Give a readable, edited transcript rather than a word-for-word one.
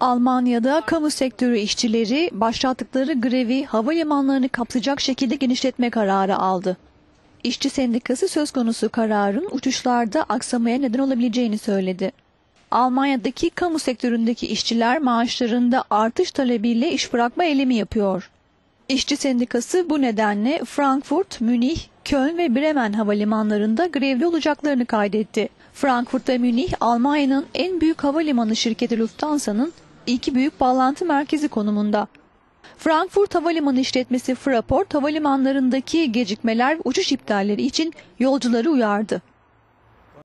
Almanya'da kamu sektörü işçileri başlattıkları grevi havalimanlarını kapsayacak şekilde genişletme kararı aldı. İşçi sendikası söz konusu kararın uçuşlarda aksamaya neden olabileceğini söyledi. Almanya'daki kamu sektöründeki işçiler maaşlarında artış talebiyle iş bırakma eylemi yapıyor. İşçi sendikası bu nedenle Frankfurt, Münih, Köln ve Bremen havalimanlarında grevli olacaklarını kaydetti. Frankfurt ve Münih, Almanya'nın en büyük havalimanı şirketi Lufthansa'nın iki büyük bağlantı merkezi konumunda. Frankfurt Havalimanı işletmesi Fraport, havalimanlarındaki gecikmeler ve uçuş iptalleri için yolcuları uyardı.